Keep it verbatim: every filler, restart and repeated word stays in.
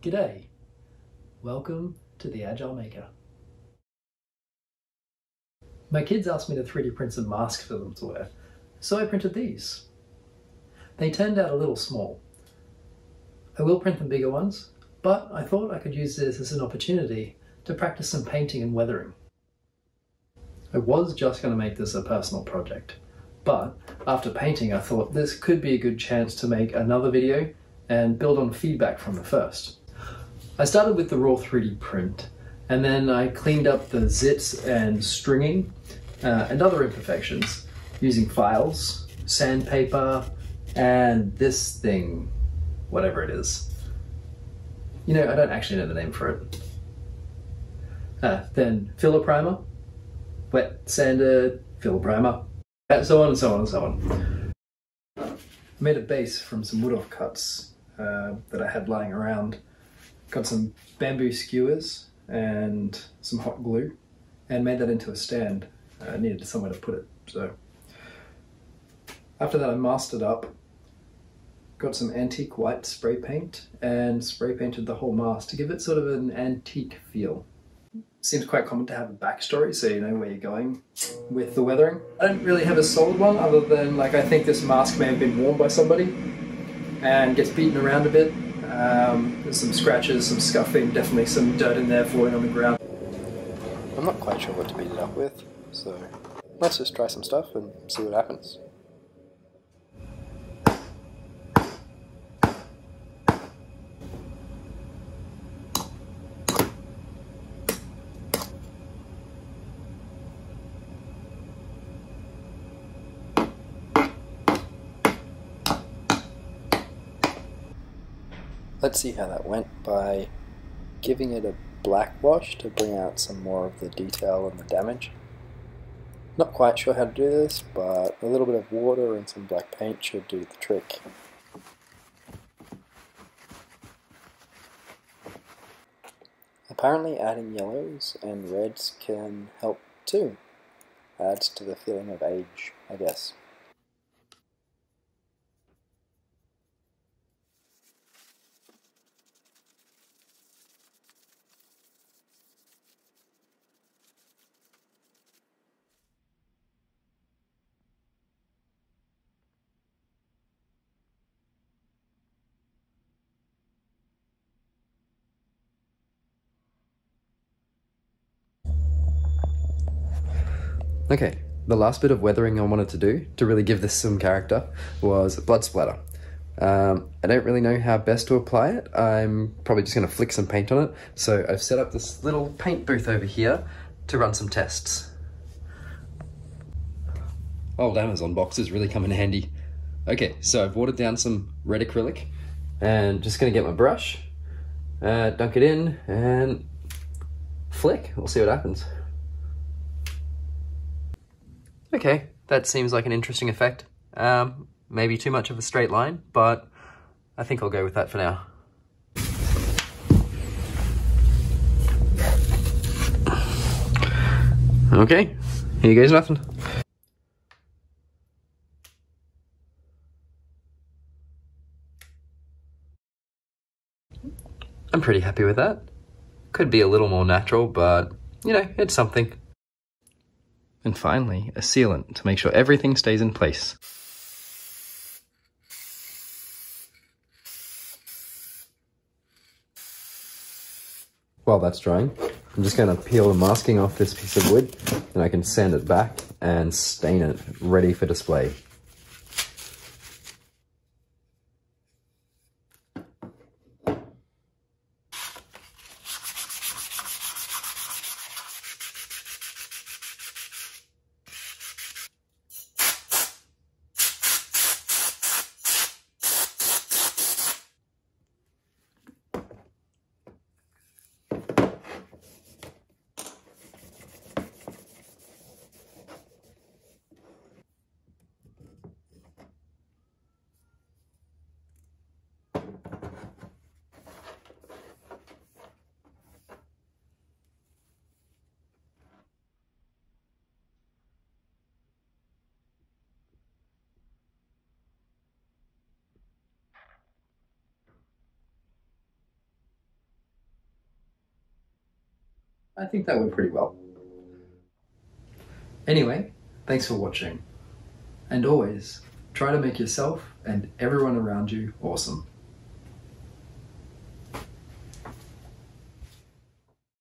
G'day, welcome to the Agile Maker. My kids asked me to three D print some masks for them to wear, so I printed these. They turned out a little small. I will print them bigger ones, but I thought I could use this as an opportunity to practice some painting and weathering. I was just going to make this a personal project, but after painting I thought this could be a good chance to make another video and build on feedback from the first. I started with the raw three D print, and then I cleaned up the zits and stringing uh, and other imperfections using files, sandpaper, and this thing, whatever it is. You know, I don't actually know the name for it. Uh, then filler primer, wet sander, filler primer, and so on and so on and so on. I made a base from some wood off cuts uh, that I had lying around. Got some bamboo skewers and some hot glue and made that into a stand. I needed somewhere to put it, so. After that I masked it up, got some antique white spray paint and spray painted the whole mask to give it sort of an antique feel. Seems quite common to have a backstory so you know where you're going with the weathering. I don't really have a solid one other than like I think this mask may have been worn by somebody and gets beaten around a bit. Um, there's some scratches, some scuffing, definitely some dirt in there falling on the ground. I'm not quite sure what to beat it up with, so let's just try some stuff and see what happens. Let's see how that went by giving it a black wash to bring out some more of the detail and the damage. Not quite sure how to do this, but a little bit of water and some black paint should do the trick. Apparently adding yellows and reds can help too. Adds to the feeling of age, I guess. Okay, the last bit of weathering I wanted to do to really give this some character was blood splatter. Um, I don't really know how best to apply it. I'm probably just going to flick some paint on it. So I've set up this little paint booth over here to run some tests. Old Amazon boxes really come in handy. Okay, so I've watered down some red acrylic and just going to get my brush, uh, dunk it in and flick. We'll see what happens. Okay, that seems like an interesting effect. Um, maybe too much of a straight line, but I think I'll go with that for now. Okay, here goes nothing. I'm pretty happy with that. Could be a little more natural, but you know, it's something. And finally, a sealant to make sure everything stays in place. While that's drying, I'm just going to peel the masking off this piece of wood, and I can sand it back and stain it, ready for display. I think that went pretty well. Anyway, thanks for watching. And always, try to make yourself and everyone around you awesome.